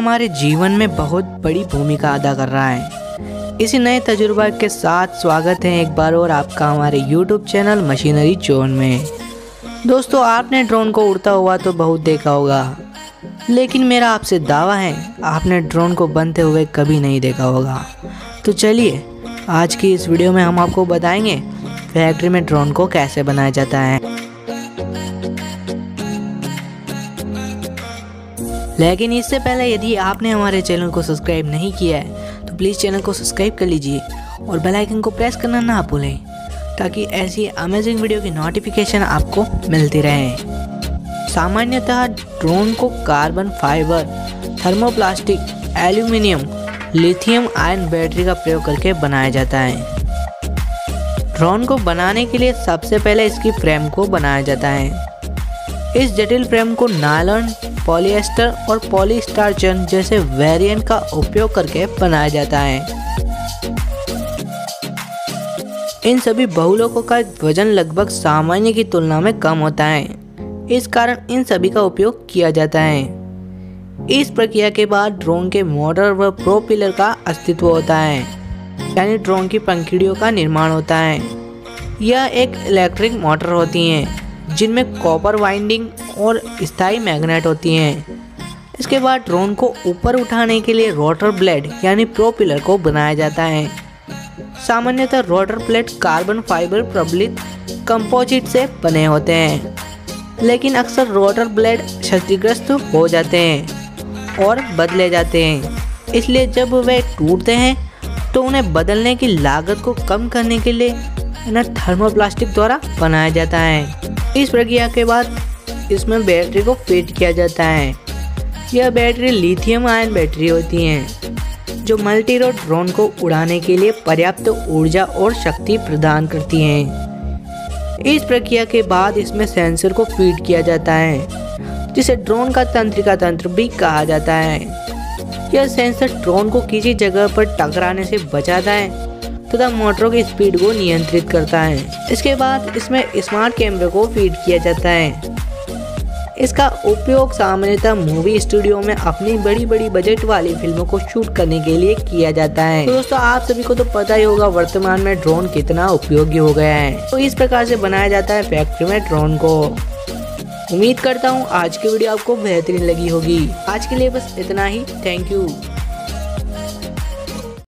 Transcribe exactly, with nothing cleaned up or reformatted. हमारे जीवन में बहुत बड़ी भूमिका अदा कर रहा है। इसी नए तजुर्बा के साथ स्वागत है एक बार और आपका हमारे YouTube चैनल मशीनरी जोन में। दोस्तों, आपने ड्रोन को उड़ता हुआ तो बहुत देखा होगा, लेकिन मेरा आपसे दावा है आपने ड्रोन को बनते हुए कभी नहीं देखा होगा। तो चलिए, आज की इस वीडियो में हम आपको बताएंगे फैक्ट्री में ड्रोन को कैसे बनाया जाता है। लेकिन इससे पहले यदि आपने हमारे चैनल को सब्सक्राइब नहीं किया है तो प्लीज़ चैनल को सब्सक्राइब कर लीजिए और बेल आइकन को प्रेस करना ना भूलें, ताकि ऐसी अमेजिंग वीडियो की नोटिफिकेशन आपको मिलती रहे। सामान्यतः ड्रोन को carbon fibre, thermoplastic, aluminium, lithium ion battery का प्रयोग करके बनाया जाता है। ड्रोन को बनाने के लिए सबसे पहले इसकी फ्रेम को बनाया जाता है। इस जटिल फ्रेम को नायलॉन, पॉलिएस्टर और पॉलीस्टार्चन जैसे वेरिएंट का उपयोग करके बनाया जाता है। इन सभी बहुलोकों का वजन लगभग सामान्य की तुलना में कम होता है, इस कारण इन सभी का उपयोग किया जाता है। इस प्रक्रिया के बाद ड्रोन के मोटर व प्रोपेलर का अस्तित्व होता है, यानी ड्रोन की पंखुड़ियों का निर्माण होता है। यह एक इलेक्ट्रिक मोटर होती हैं, जिनमें कॉपर वाइंडिंग और स्थायी मैग्नेट होती हैं। इसके बाद ड्रोन को ऊपर उठाने के लिए रोटर ब्लेड यानी प्रोपेलर को बनाया जाता है। सामान्यतः रोटर ब्लेड कार्बन फाइबर प्रबलित कंपोजिट से बने होते हैं, लेकिन अक्सर रोटर ब्लेड क्षतिग्रस्त हो जाते हैं और बदले जाते हैं। इसलिए जब वे टूटते हैं तो उन्हें बदलने की लागत को कम करने के लिए इन्हें थर्मोप्लास्टिक द्वारा बनाया जाता है। इस प्रक्रिया के बाद इसमें बैटरी को फिट किया जाता है। यह बैटरी लिथियम आयन बैटरी होती हैं, जो मल्टी रोड ड्रोन को उड़ाने के लिए पर्याप्त ऊर्जा और शक्ति प्रदान करती हैं। इस प्रक्रिया के बाद इसमें सेंसर को फीड किया जाता है, जिसे ड्रोन का तंत्रिका तंत्र भी कहा जाता है। यह सेंसर ड्रोन को किसी जगह पर टकराने से बचाता है तथा मोटरों की स्पीड को नियंत्रित करता है। इसके बाद इसमें स्मार्ट कैमरे को फीड किया जाता है। इसका उपयोग सामान्यतः मूवी स्टूडियो में अपनी बड़ी बड़ी बजट वाली फिल्मों को शूट करने के लिए किया जाता है। तो दोस्तों, आप सभी को तो पता ही होगा वर्तमान में ड्रोन कितना उपयोगी हो गया है। तो इस प्रकार से बनाया जाता है फैक्ट्री में ड्रोन को। उम्मीद करता हूँ आज की वीडियो आपको बेहतरीन लगी होगी। आज के लिए बस इतना ही। Thank you.